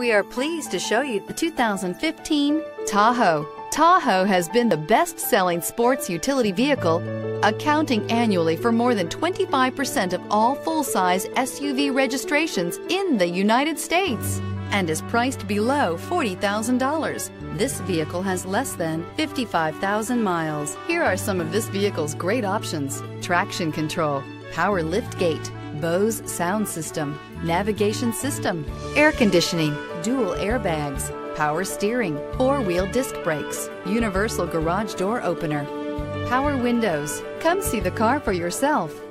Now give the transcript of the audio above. We are pleased to show you the 2015 Tahoe. Tahoe has been the best-selling sports utility vehicle, accounting annually for more than 25% of all full-size SUV registrations in the United States, and is priced below $40,000. This vehicle has less than 55,000 miles. Here are some of this vehicle's great options: traction control, power liftgate, Bose sound system, navigation system, air conditioning, dual airbags, power steering, four-wheel disc brakes, universal garage door opener, power windows. Come see the car for yourself.